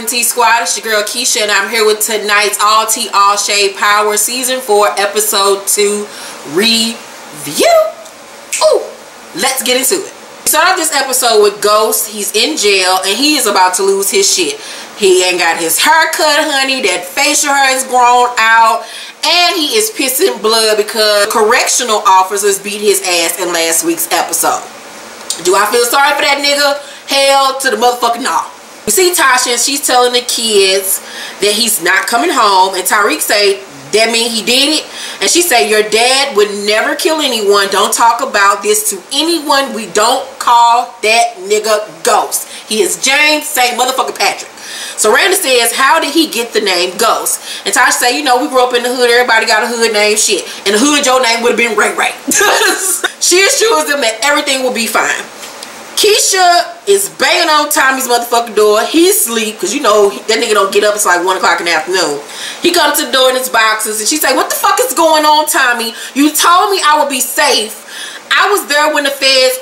Poppin' Tea Squad, it's your girl Keisha, and I'm here with tonight's All Tea, All Shade, Power, Season 4, Episode 2 review. Ooh, let's get into it. We start off this episode with Ghost. He's in jail, and he is about to lose his shit. He ain't got his hair cut, honey. That facial hair is grown out, and he is pissing blood because correctional officers beat his ass in last week's episode. Do I feel sorry for that nigga? Hell to the motherfucking no. We see Tasha and she's telling the kids that he's not coming home, and Tariq say that mean he did it, and she say your dad would never kill anyone. Don't talk about this to anyone. We don't call that nigga Ghost. He is James St. motherfucking Patrick. So Raina says, how did he get the name Ghost? And Tasha say, you know, we grew up in the hood. Everybody got a hood name, shit. In the hood, your name would have been Ray Ray. She assures them that everything will be fine. Keisha is banging on Tommy's motherfucking door. He's asleep, because you know that nigga don't get up. It's like 1 o'clock in the afternoon. He comes to the door in his boxes, and she say, what the fuck is going on, Tommy? You told me I would be safe. I was there when the feds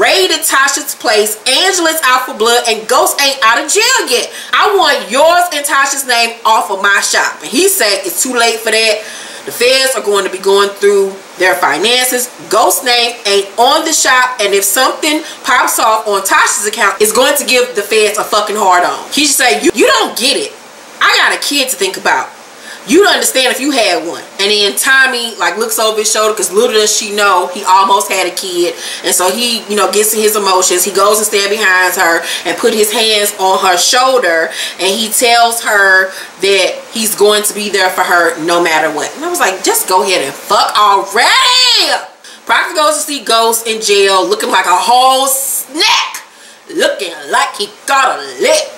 raided Tasha's place. Angela's out for blood, and Ghost ain't out of jail yet. I want yours and Tasha's name off of my shop. And he said it's too late for that. The feds are going to be going through their finances. Ghost's name ain't on the shop, and if something pops off on Tasha's account, it's going to give the feds a fucking hard on. He just say, you don't get it. I got a kid to think about. You don't understand if you had one. And then Tommy like looks over his shoulder, because little does she know he almost had a kid. And so he, you know, gets in his emotions. He goes and stands behind her and put his hands on her shoulder, and he tells her that he's going to be there for her no matter what. And I was like, just go ahead and fuck already. Proctor goes to see Ghost in jail looking like a whole snack. Looking like he got a lick.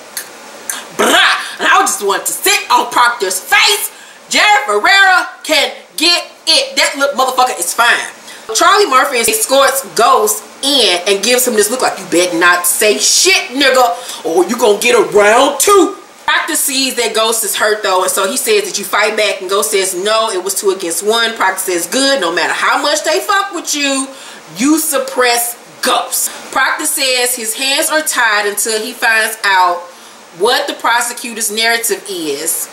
Brah. And I just want to sit on Proctor's face. Jerry Ferrara can get it. That little motherfucker is fine. Charlie Murphy escorts Ghost in and gives him this look like, you better not say shit, nigga, or you gonna get a round two. Proctor sees that Ghost is hurt though, and so he says, did you fight back? And Ghost says, no, it was 2 against 1. Proctor says, good, no matter how much they fuck with you, you suppress Ghost. Proctor says his hands are tied until he finds out what the prosecutor's narrative is,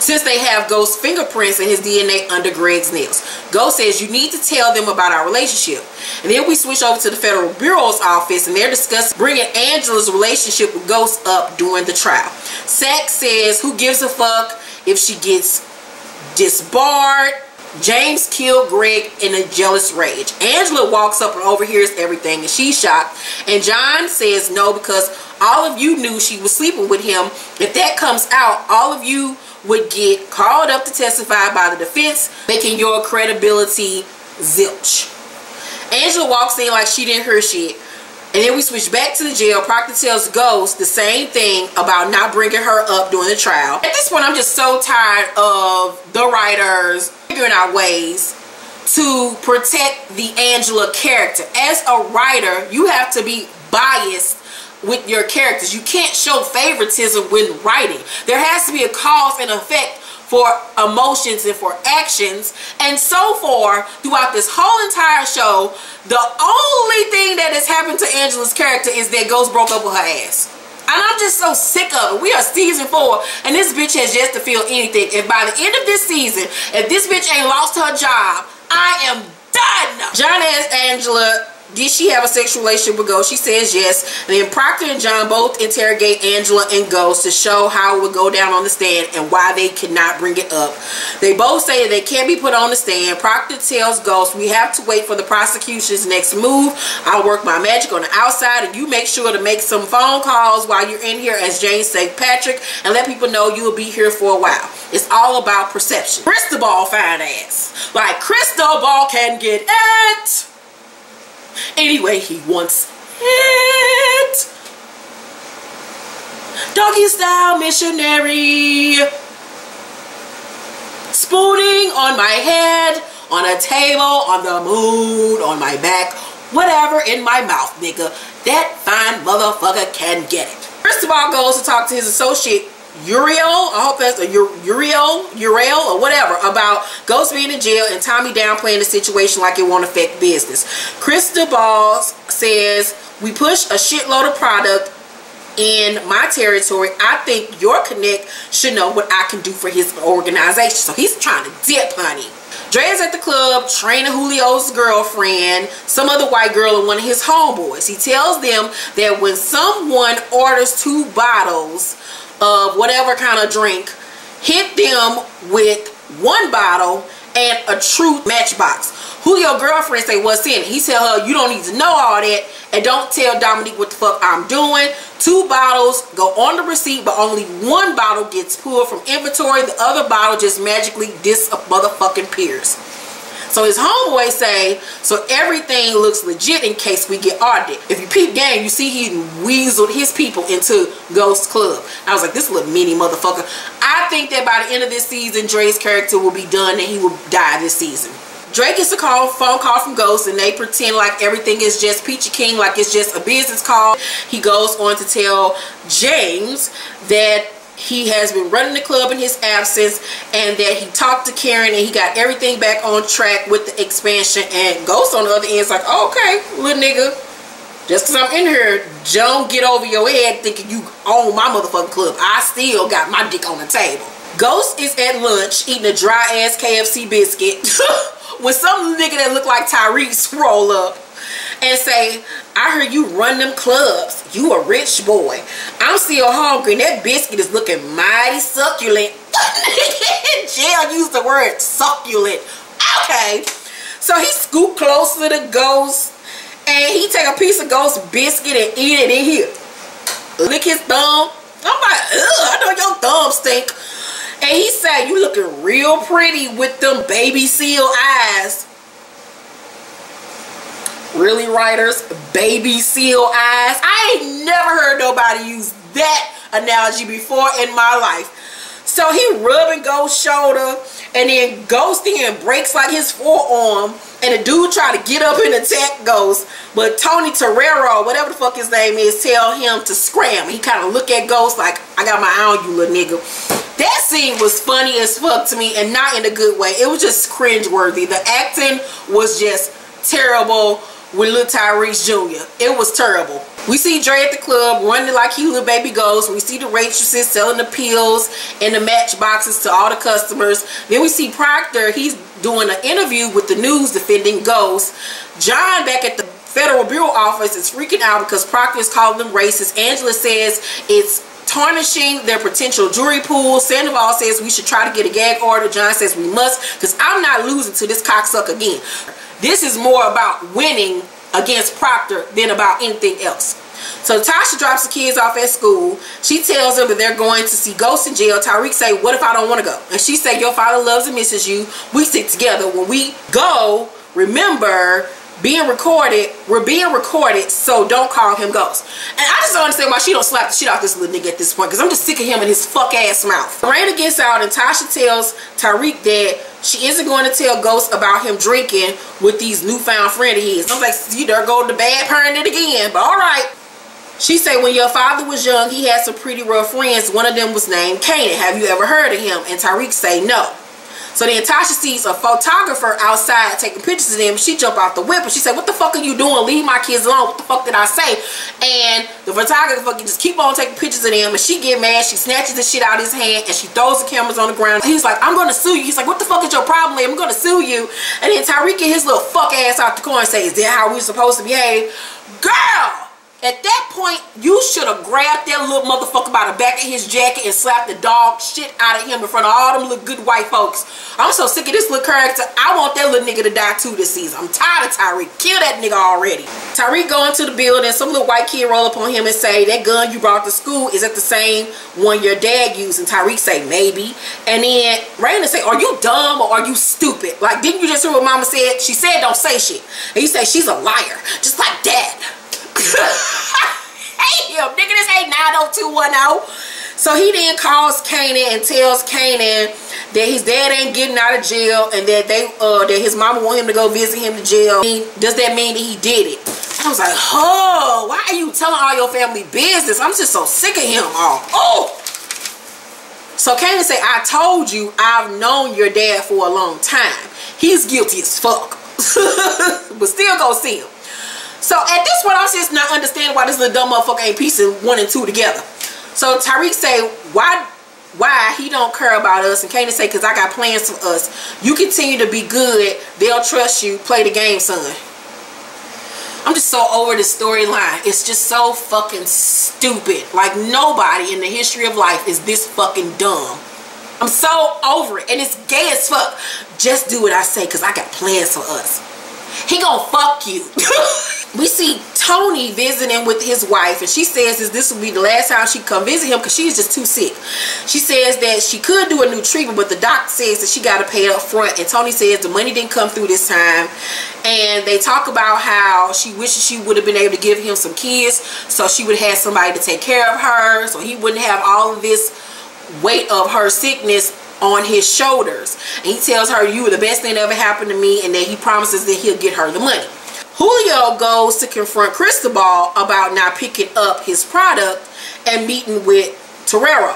since they have Ghost's fingerprints and his DNA under Greg's nails. Ghost says, you need to tell them about our relationship. And then we switch over to the Federal Bureau's office, and they're discussing bringing Angela's relationship with Ghost up during the trial. Sax says, who gives a fuck if she gets disbarred? James killed Greg in a jealous rage. Angela walks up and overhears everything, and she's shocked. And John says no, because all of you knew she was sleeping with him. If that comes out, all of you would get called up to testify by the defense, making your credibility zilch. Angela walks in like she didn't hear shit. And then we switch back to the jail. Proctor tells Ghost the same thing about not bringing her up during the trial. At this point, I'm just so tired of the writers figuring out ways to protect the Angela character. As a writer, you have to be biased with your characters. You can't show favoritism when writing. There has to be a cause and effect for emotions and for actions. And so far, throughout this whole entire show, the only thing that has happened to Angela's character is that Ghost broke up with her ass. And I'm just so sick of it. We are season 4, and this bitch has yet to feel anything. And by the end of this season, if this bitch ain't lost her job, I am done. John asked Angela, did she have a sexual relationship with Ghost? She says yes. And then Proctor and John both interrogate Angela and Ghost to show how it would go down on the stand and why they could not bring it up. They both say that they can't be put on the stand. Proctor tells Ghost, we have to wait for the prosecution's next move. I'll work my magic on the outside, and you make sure to make some phone calls while you're in here as James St. Patrick and let people know you will be here for a while. It's all about perception. Cristóbal fine ass. Like, Cristóbal can get it. Anyway, he wants it. Doggy style missionary. Spooning on my head, on a table, on the moon, on my back, whatever in my mouth, nigga. That fine motherfucker can get it. Cristóbal goes to talk to his associate, Uriel, I hope that's a Uriel or whatever, about Ghost being in jail and Tommy downplaying the situation like it won't affect business. Cristóbal says, we push a shitload of product in my territory, I think your connect should know what I can do for his organization. So he's trying to dip, honey. Dre's at the club training Julio's girlfriend, some other white girl, and one of his homeboys. He tells them that when someone orders 2 bottles of whatever kind of drink, hit them with 1 bottle and a true matchbox. Julio's girlfriend say, what's in it? He tell her, you don't need to know all that, and don't tell Dominique what the fuck I'm doing. 2 bottles go on the receipt, but only 1 bottle gets pulled from inventory. The other bottle just magically motherfucking appears. So his homeboy say, so everything looks legit in case we get audited. If you peep game, you see he weaseled his people into Ghost Club. I was like, this little mini motherfucker. I think that by the end of this season, Dre's character will be done and he will die this season. Dre gets a phone call from Ghost, and they pretend like everything is just peachy keen, like it's just a business call. He goes on to tell James that he has been running the club in his absence and that he talked to Karen and he got everything back on track with the expansion. And Ghost on the other end is like, oh, okay, little nigga, just because I'm in here, don't get over your head thinking you own my motherfucking club. I still got my dick on the table. Ghost is at lunch eating a dry ass KFC biscuit when some nigga that look like Tariq roll up and say, I heard you run them clubs. You a rich boy. I'm still hungry and that biscuit is looking mighty succulent. Jail used the word succulent. Okay. So he scooped closer to Ghost and he take a piece of Ghost biscuit and eat it in here. Lick his thumb. I'm like, ugh, I know your thumb stink. And he said, you looking real pretty with them baby seal eyes. Really, writers? Baby seal eyes? I ain't never heard nobody use that analogy before in my life. So he rubbing Ghost's shoulder and then Ghosty and breaks like his forearm. And the dude try to get up and attack Ghost, but Tony Torero, whatever the fuck his name is, tell him to scram. He kind of look at Ghost like, I got my eye on you, little nigga. That scene was funny as fuck to me, and not in a good way. It was just cringeworthy. The acting was just terrible with Lil Tyrese Jr. It was terrible. We see Dre at the club running like he little baby Ghost. We see the waitresses selling the pills and the matchboxes to all the customers. Then we see Proctor. He's doing an interview with the news defending Ghost. John back at the Federal Bureau office is freaking out because Proctor is calling them racist. Angela says it's tarnishing their potential jury pool. Sandoval says we should try to get a gag order. John says we must because I'm not losing to this cocksucker again. This is more about winning against Proctor than about anything else. So Tasha drops the kids off at school. She tells them that they're going to see Ghost in jail. Tariq say, what if I don't want to go? And she say, your father loves and misses you. We stick together. When we go, remember, being recorded, we're being recorded, so don't call him Ghost. And I just don't understand why she don't slap the shit out this little nigga at this point, because I'm just sick of him and his fuck ass mouth. Raina gets out and Tasha tells Tariq that she isn't going to tell Ghost about him drinking with these newfound friend of his. I'm like, you there go the bad parent it again, but alright. She said, when your father was young, he had some pretty real friends. One of them was named Kanan. Have you ever heard of him? And Tariq say no. So then Tasha sees a photographer outside taking pictures of them. She jumped off the whip and she said, what the fuck are you doing? Leave my kids alone. What the fuck did I say? And the photographer can just keep on taking pictures of them. And she get mad. She snatches the shit out of his hand and she throws the cameras on the ground. He's like, I'm going to sue you. He's like, what the fuck is your problem? I'm going to sue you. And then Tariq and his little fuck ass out the corner and say, is that how we're supposed to behave? Girl! At that point, you should have grabbed that little motherfucker by the back of his jacket and slapped the dog shit out of him in front of all them little good white folks. I'm so sick of this little character. I want that little nigga to die too this season. I'm tired of Tariq. Kill that nigga already. Tariq go into the building. Some little white kid roll up on him and say, that gun you brought to school, is that the same one your dad used? And Tariq say, maybe. And then Raina say, are you dumb or are you stupid? Like, didn't you just hear what mama said? She said don't say shit. And he say, she's a liar. Just like that. Hey him, nigga, this ain't 90210. So he then calls Kanan and tells Kanan that his dad ain't getting out of jail and that they that his mama want him to go visit him to jail. Does that mean that he did it? I was like, oh, why are you telling all your family business? I'm just so sick of him. Oh. So Kanan say, I told you, I've known your dad for a long time. He's guilty as fuck. But still go see him. So at this point, I'm just not understanding why this little dumb motherfucker ain't piecing 1 and 2 together. So Tariq say, why he don't care about us? And Kanan say, because I got plans for us. You continue to be good. They'll trust you. Play the game, son. I'm just so over the storyline. It's just so fucking stupid. Like, nobody in the history of life is this fucking dumb. I'm so over it. And it's gay as fuck. Just do what I say because I got plans for us. He gonna fuck you. We see Tony visiting with his wife, and she says this will be the last time she come visit him because she's just too sick. She says that she could do a new treatment, but the doc says that she got to pay up front, and Tony says the money didn't come through this time. And they talk about how she wishes she would have been able to give him some kids so she would have somebody to take care of her, so he wouldn't have all of this weight of her sickness on his shoulders. And he tells her, you were the best thing that ever happened to me, and then he promises that he'll get her the money. Julio goes to confront Cristóbal about not picking up his product and meeting with Torero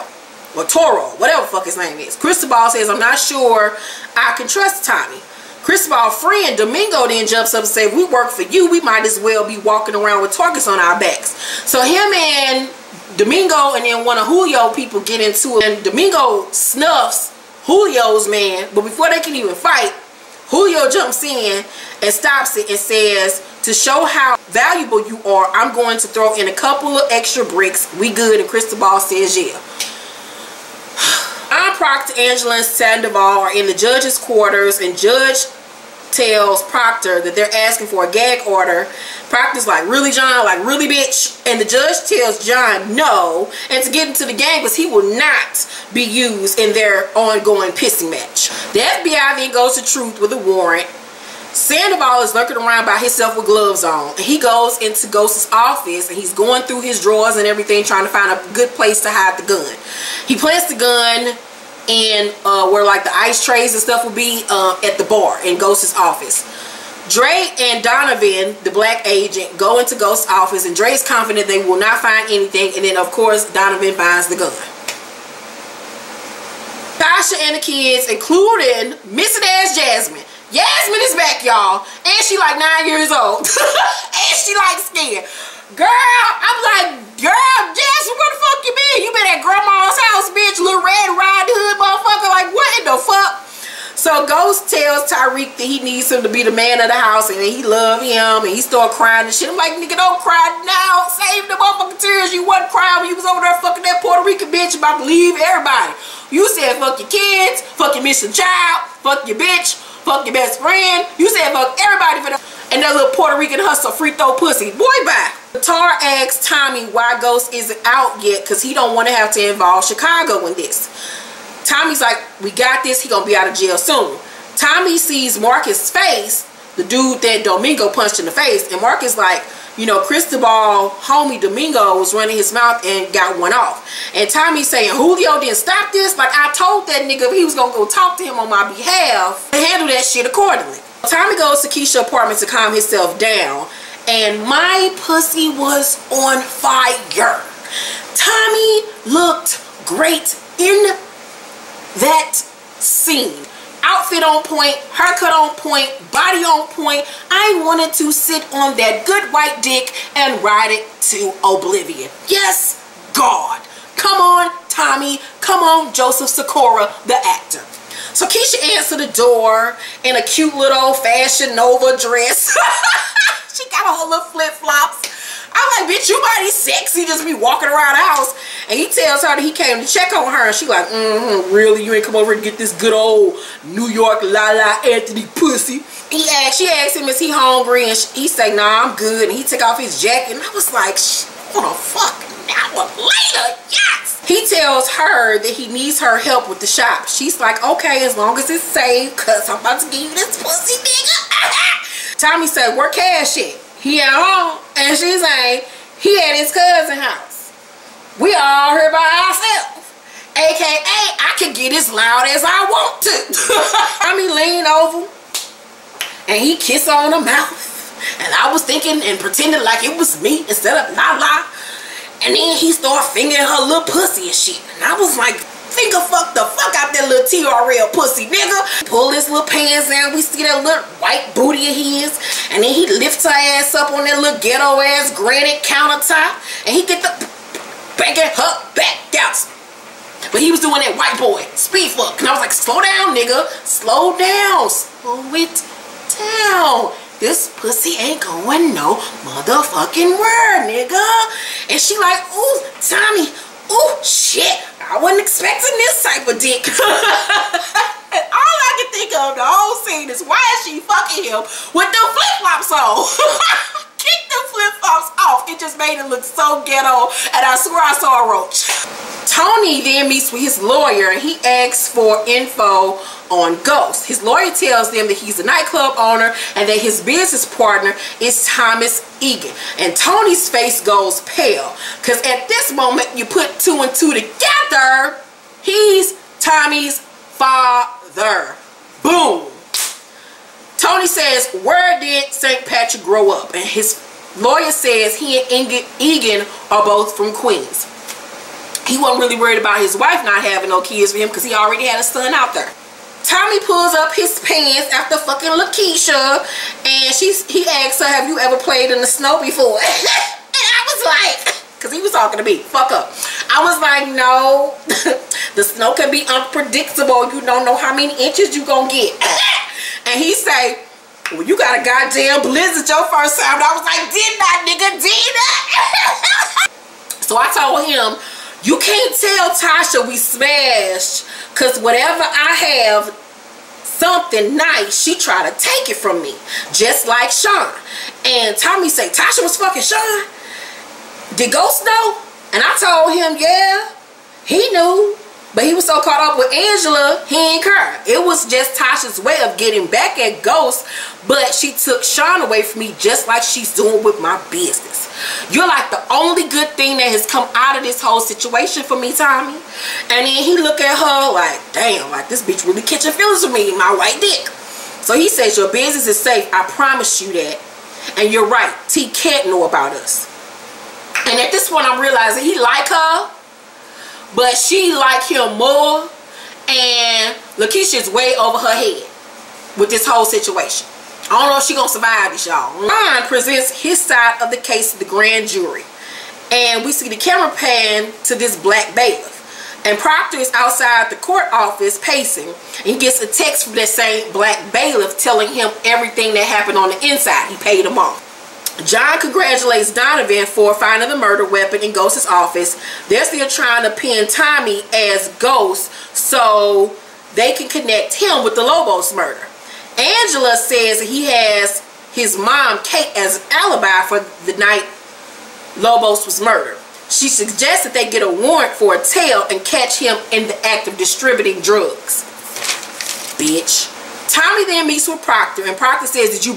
or Toro, whatever the fuck his name is. Cristóbal says, I'm not sure I can trust Tommy. Cristobal's friend Domingo then jumps up and says, we work for you, we might as well be walking around with targets on our backs. So him and Domingo and then one of Julio people get into it, and Domingo snuffs Julio's man, but before they can even fight, Julio jumps in and stops it and says, to show how valuable you are, I'm going to throw in a couple of extra bricks. We good? And Cristóbal says, yeah. I'm Proctor, Angela, and Sandoval are in the judge's quarters, and Judge tells Proctor that they're asking for a gag order. Proctor's like, really, John? Like, really, bitch? And the judge tells John no, and to get into the gang, because he will not be used in their ongoing pissing match. The FBI then goes to Truth with a warrant. Sandoval is lurking around by himself with gloves on, and he goes into Ghost's office, and he's going through his drawers and everything, trying to find a good place to hide the gun. He plants the gun and where like the ice trays and stuff will be, at the bar in Ghost's office. Dre and Donovan, the black agent, go into Ghost's office, and Dre is confident they will not find anything, and then of course Donovan finds the gun. Tasha and the kids, including missing ass Jasmine. Jasmine is back, y'all, and she like 9 years old. And she like scared. Girl, I'm like, girl, Jasmine, where the fuck you been? You been at grandma's house, bitch, little Red Riding Hood motherfucker. Like, what in the fuck? So Ghost tells Tariq that he needs him to be the man of the house, and he love him, and he start crying and shit. I'm like, nigga, don't cry now. Save the motherfucking tears. You wasn't crying when you was over there fucking that Puerto Rican bitch about to leave everybody. You said fuck your kids, fuck your missing child, fuck your bitch, fuck your best friend. You said fuck everybody for that. And that little Puerto Rican hustle free throw pussy. Boy, bye. Tar asks Tommy why Ghost isn't out yet, because he don't want to have to involve Chicago in this. Tommy's like, we got this. He going to be out of jail soon. Tommy sees Marcus' face, the dude that Domingo punched in the face. And Marcus like, you know, Cristóbal, homie Domingo, was running his mouth and got one off. And Tommy saying, Julio didn't stop this? Like, I told that nigga he was going to go talk to him on my behalf and handle that shit accordingly. Tommy goes to Keisha's apartment to calm himself down. And my pussy was on fire. Tommy looked great in that scene. Outfit on point, haircut on point, body on point. I wanted to sit on that good white dick and ride it to oblivion. Yes, God. Come on, Tommy. Come on, Joseph Sikora, the actor. So Keisha answered the door in a cute little Fashion Nova dress. She got a whole little flip-flops. I'm like, bitch, you mighty sexy just be walking around the house. And he tells her that he came to check on her. And she like, really? You ain't come over and get this good old New York Lala Anthony pussy? She asked him, is he hungry? And he say, nah, I'm good. And he took off his jacket. And I was like, what the fuck? An hour later, yes! He tells her that he needs her help with the shop. She's like, okay, as long as it's safe, because I'm about to give you this pussy, nigga. Tommy said, where Cash at? He at home. And she's like, he at his cousin's house. We all here by ourselves. AKA, I can get as loud as I want to. Tommy leaned over and he kissed on her mouth. And I was thinking and pretending like it was me instead of la la. And then he started fingering her little pussy and shit. And I was like, finger fuck the fuck out that little TRL pussy, nigga. Pull his little pants down. We see that little white booty of his. And then he lifts her ass up on that little ghetto ass granite countertop. And he get the banging her back out. But he was doing that white boy speed fuck. And I was like, slow down, nigga. Slow down. Slow it down. This pussy ain't going no motherfucking word, nigga. And she like, ooh, Tommy, ooh, shit. I wasn't expecting this type of dick. And all I can think of the whole scene is why is she fucking him with the flip-flops on? Kick the flip-flops off. It just made it look so ghetto. And I swear I saw a roach. Tony then meets with his lawyer and he asks for info on Ghost. His lawyer tells them that he's a nightclub owner and that his business partner is Thomas Egan. And Tony's face goes pale because at this moment you put 2 and 2 together, he's Tommy's father. Boom. Tony says, where did St. Patrick grow up? And his lawyer says he and Egan are both from Queens. He wasn't really worried about his wife not having no kids for him because he already had a son out there. Tommy pulls up his pants after fucking LaKeisha, and he asks her, have you ever played in the snow before? And I was like, because he was talking to me, fuck up. I was like, no, the snow can be unpredictable. You don't know how many inches you gonna get. And he say, well, you got a goddamn blizzard your first time. And I was like, did not, nigga, did I? So I told him, you can't tell Tasha we smashed because whatever I have, something nice, she try to take it from me. Just like Sean. And Tommy say, Tasha was fucking Sean? Did Ghost know? And I told him, yeah, he knew. But he was so caught up with Angela, he ain't care. It was just Tasha's way of getting back at Ghost, but she took Sean away from me just like she's doing with my business. You're like the only good thing that has come out of this whole situation for me, Tommy. And then he look at her like, damn, like this bitch really catching feelings for me, my white dick. So he says, your business is safe. I promise you that. And you're right. T can't know about us. And at this point, I'm realizing he like her, but she like him more, and LaKeisha is way over her head with this whole situation. I don't know if she gonna survive this, y'all. Ryan presents his side of the case to the grand jury, and we see the camera pan to this black bailiff. And Proctor is outside the court office pacing, and he gets a text from that same black bailiff telling him everything that happened on the inside. He paid him off. John congratulates Donovan for finding the murder weapon in Ghost's office. They're still trying to pin Tommy as Ghost so they can connect him with the Lobos murder. Angela says he has his mom, Kate, as an alibi for the night Lobos was murdered. She suggests that they get a warrant for a tail and catch him in the act of distributing drugs. Bitch. Tommy then meets with Proctor, and Proctor says, did you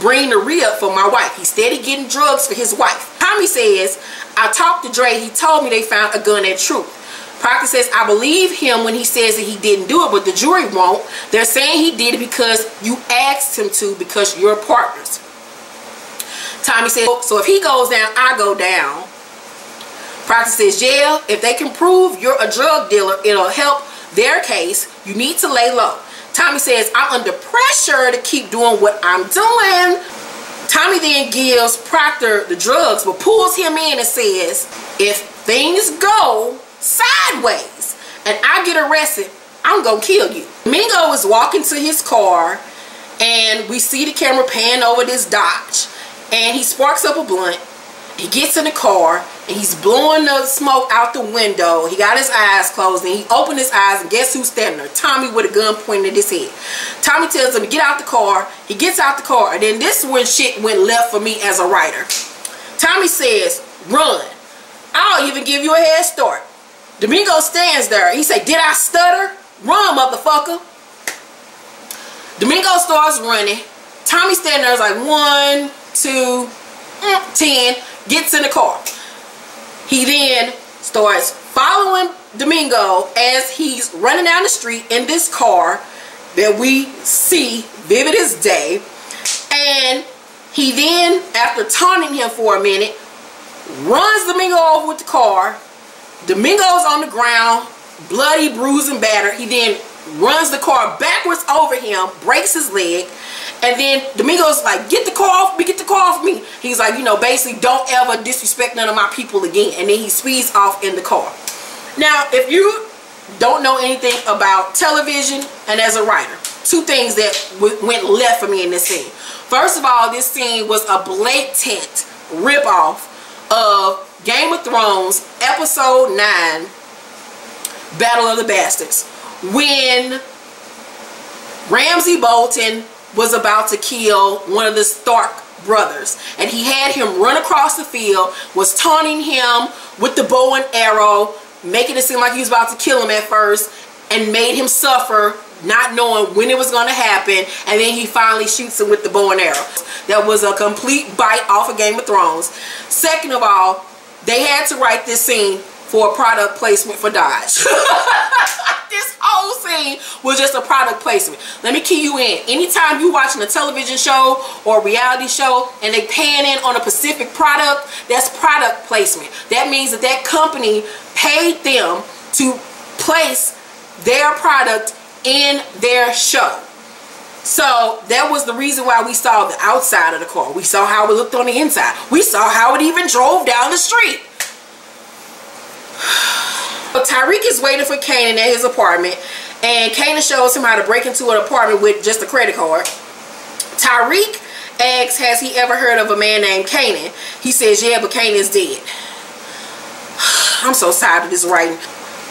bring the re-up for my wife? He's steady getting drugs for his wife. Tommy says, I talked to Dre. He told me they found a gun at Truth. Proctor says, I believe him when he says that he didn't do it, but the jury won't. They're saying he did it because you asked him to, because you're partners. Tommy says, so if he goes down, I go down. Proctor says, yeah, if they can prove you're a drug dealer, it'll help their case. You need to lay low. Tommy says, I'm under pressure to keep doing what I'm doing. Tommy then gives Proctor the drugs, but pulls him in and says, if things go sideways and I get arrested, I'm gonna kill you. Domingo is walking to his car, and we see the camera pan over this Dodge, and he sparks up a blunt. He gets in the car, and he's blowing the smoke out the window. He got his eyes closed, and he opened his eyes, and guess who's standing there? Tommy with a gun pointed at his head. Tommy tells him to get out the car. He gets out the car, and then this is when shit went left for me as a writer. Tommy says, run. I'll even give you a head start. Domingo stands there. He said, did I stutter? Run, motherfucker. Domingo starts running. Tommy standing there is like, 1, 2, 10. Gets in the car. He then starts following Domingo as he's running down the street in this car that we see vivid as day. And he then, after taunting him for a minute, runs Domingo over with the car. Domingo's on the ground. bloody, bruised, and battered. He then runs the car backwards over him, breaks his leg, and then Domingo's like, get the car off me, get the car off me. He's like, you know, basically, don't ever disrespect none of my people again. And then he speeds off in the car. Now, if you don't know anything about television and as a writer, two things that went left for me in this scene. First of all, this scene was a blatant ripoff of Game of Thrones episode 9, Battle of the Bastards, when Ramsay Bolton was about to kill one of the Stark brothers, and he had him run across the field, was taunting him with the bow and arrow, making it seem like he was about to kill him at first, and made him suffer, not knowing when it was going to happen, and then he finally shoots him with the bow and arrow. That was a complete bite off of Game of Thrones. Second of all, they had to write this scene for a product placement for Dodge. This whole scene was just a product placement. Let me key you in. Anytime you're watching a television show or a reality show and they pan in on a specific product, that's product placement. That means that that company paid them to place their product in their show. So that was the reason why we saw the outside of the car. We saw how it looked on the inside. We saw how it even drove down the street. But Tariq is waiting for Kanan at his apartment, and Kanan shows him how to break into an apartment with just a credit card. Tariq asks, has he ever heard of a man named Kanan? He says, yeah, but Kanan's dead. I'm so tired of this writing.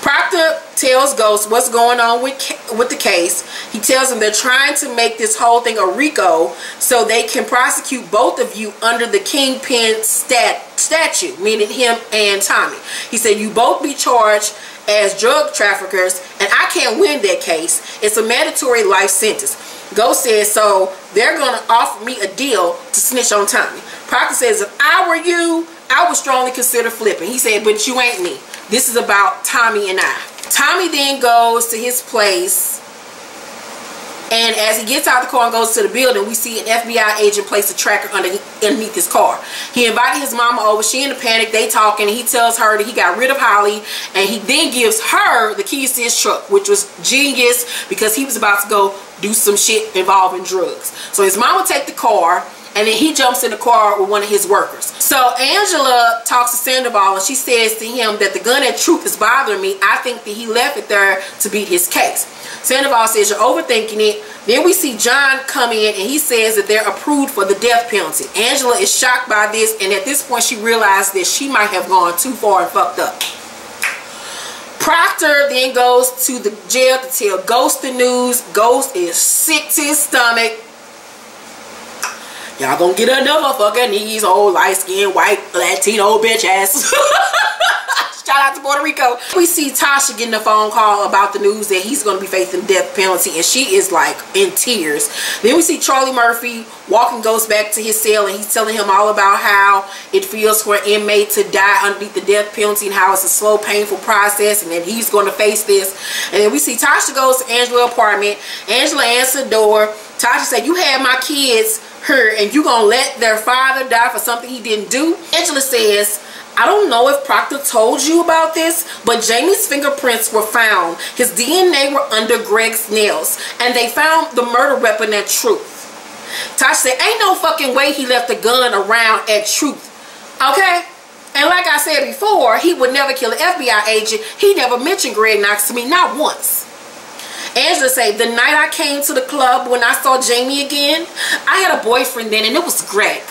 Proctor tells Ghost what's going on with the case. He tells him they're trying to make this whole thing a RICO so they can prosecute both of you under the Kingpin statute, meaning him and Tommy. He said, you both be charged as drug traffickers, and I can't win that case. It's a mandatory life sentence. Ghost says, so they're going to offer me a deal to snitch on Tommy. Proctor says, if I were you, I would strongly consider flipping. He said, but you ain't me. This is about Tommy and I. Tommy then goes to his place, and as he gets out the car and goes to the building, we see an FBI agent place a tracker underneath his car. He invited his mama over. She in a panic. They talking, and he tells her that he got rid of Holly, and he then gives her the keys to his truck, which was genius because he was about to go do some shit involving drugs. So his mama take the car, and then he jumps in the car with one of his workers. So Angela talks to Sandoval, and she says to him that the gun at Truth is bothering me. I think that he left it there to beat his case. Sandoval says, you're overthinking it. Then we see John come in, and he says that they're approved for the death penalty. Angela is shocked by this, and at this point she realized that she might have gone too far and fucked up. Proctor then goes to the jail to tell Ghost the news. Ghost is sick to his stomach. Y'all gonna get another fucking knees, old light-skinned, white, Latino bitch ass. Shout out to Puerto Rico. We see Tasha getting a phone call about the news that he's gonna be facing the death penalty, and she is like in tears. Then we see Charlie Murphy walking Ghost back to his cell, and he's telling him all about how it feels for an inmate to die underneath the death penalty and how it's a slow, painful process, and that he's gonna face this. And then we see Tasha goes to Angela's apartment. Angela answers the door. Tasha said, you had my kids her and you gonna let their father die for something he didn't do? Angela says, I don't know if Proctor told you about this, but Jamie's fingerprints were found. His DNA were under Greg's nails, and they found the murder weapon at Truth. Tasha said, ain't no fucking way he left the gun around at Truth, okay? And like I said before, he would never kill an FBI agent. He never mentioned Greg Knox to me, not once. Angela said, the night I came to the club when I saw Jamie again, I had a boyfriend then, and it was Greg.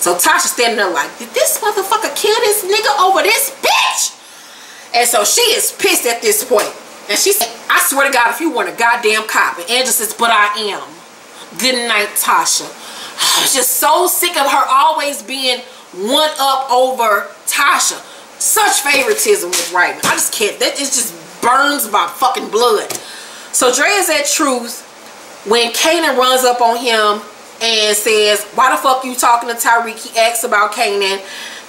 So Tasha standing there like, did this motherfucker kill this nigga over this bitch? And so she is pissed at this point. And she said, I swear to God, if you weren't a goddamn cop. And Angela says, but I am. Good night, Tasha. I'm just so sick of her always being one up over Tasha. Such favoritism with Raymond. I just can't. That it just burns my fucking blood. So Dre is at Truth when Kanan runs up on him and says, why the fuck you talking to Tariq? He asks about Kanan.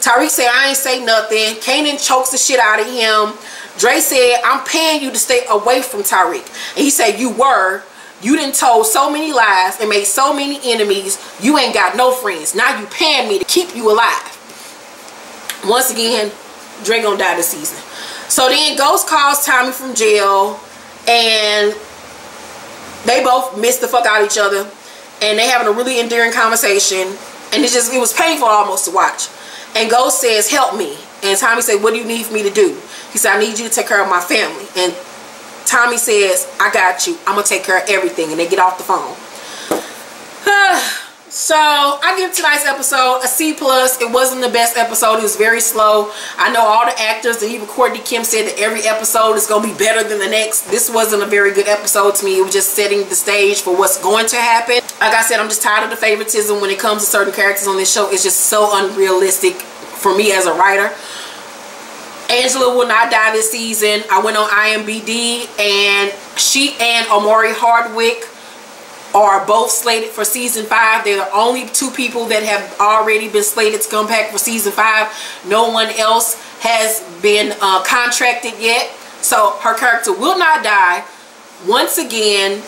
Tariq said, I ain't say nothing. Kanan chokes the shit out of him. Dre said, I'm paying you to stay away from Tariq. And he said, you were. You done told so many lies and made so many enemies. You ain't got no friends. Now you paying me to keep you alive. Once again, Dre gonna die this season. So then Ghost calls Tommy from jail, and they both miss the fuck out of each other, and they having a really endearing conversation, and it just, it was painful almost to watch. And Ghost says, help me. And Tommy said, what do you need for me to do? He said, I need you to take care of my family. And Tommy says, I got you. I'm going to take care of everything. And they get off the phone. So I give tonight's episode a C+. It wasn't the best episode. It was very slow. I know all the actors, and even Courtney Kim said that every episode is going to be better than the next. This wasn't a very good episode to me. It was just setting the stage for what's going to happen. Like I said, I'm just tired of the favoritism when it comes to certain characters on this show. It's just so unrealistic for me as a writer. Angela will not die this season. I went on IMDb, and she and Omari Hardwick are both slated for season 5. They're the only two people that have already been slated to come back for season 5. No one else has been contracted yet. So her character will not die. Once again,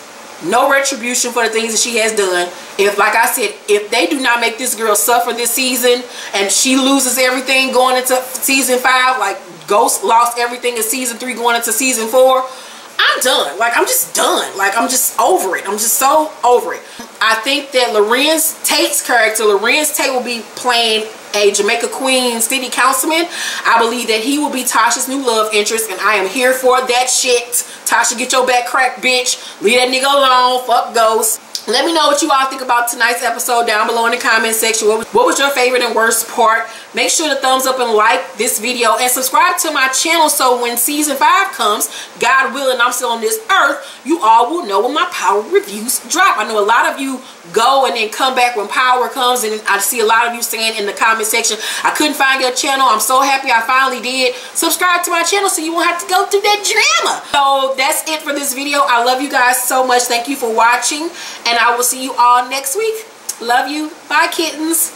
no retribution for the things that she has done. If, like I said, if they do not make this girl suffer this season and she loses everything going into season 5, like Ghost lost everything in season 3 going into season 4, I'm done. Like, I'm just done. Like, I'm just over it. I'm just so over it. I think that Lorenz Tate's character, Lorenz Tate, will be playing a Jamaica Queen city councilman. I believe that he will be Tasha's new love interest, and I am here for that shit. Tasha, get your back cracked, bitch. Leave that nigga alone. Fuck Ghost. Let me know what you all think about tonight's episode down below in the comment section. What was your favorite and worst part? Make sure to thumbs up and like this video, and subscribe to my channel, so when season 5 comes, God willing, I'm still on this earth, you all will know when my Power reviews drop. I know a lot of you go and then come back when Power comes, and I see a lot of you saying in the comment section, I couldn't find your channel. I'm so happy I finally did. Subscribe to my channel so you won't have to go through that drama. So that's it for this video. I love you guys so much. Thank you for watching, and I will see you all next week. Love you. Bye, kittens.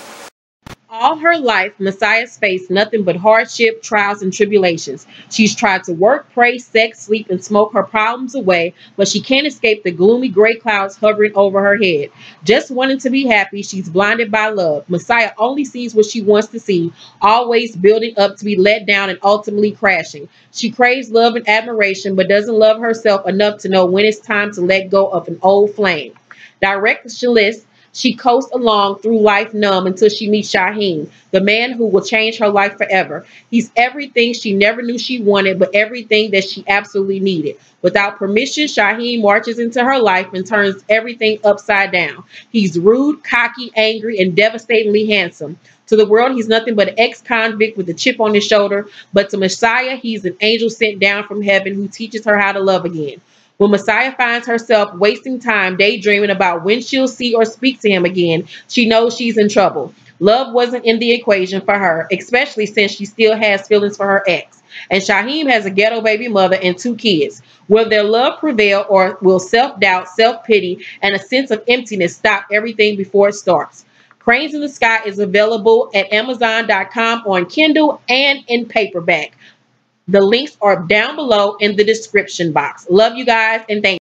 All her life, Messiah's faced nothing but hardship, trials, and tribulations. She's tried to work, pray, sex, sleep, and smoke her problems away, but she can't escape the gloomy gray clouds hovering over her head. Just wanting to be happy, she's blinded by love. Messiah only sees what she wants to see, always building up to be let down and ultimately crashing. She craves love and admiration, but doesn't love herself enough to know when it's time to let go of an old flame. Directionless, she coasts along through life numb until she meets Shaheen, the man who will change her life forever. He's everything she never knew she wanted, but everything that she absolutely needed. Without permission, Shaheen marches into her life and turns everything upside down. He's rude, cocky, angry, and devastatingly handsome. To the world, he's nothing but an ex-convict with a chip on his shoulder, but to Messiah, he's an angel sent down from heaven who teaches her how to love again. When Messiah finds herself wasting time daydreaming about when she'll see or speak to him again, she knows she's in trouble. Love wasn't in the equation for her, especially since she still has feelings for her ex. And Shaheen has a ghetto baby mother and 2 kids. Will their love prevail, or will self-doubt, self-pity, and a sense of emptiness stop everything before it starts? Cranes in the Sky is available at Amazon.com on Kindle and in paperback. The links are down below in the description box. Love you guys, and thank you.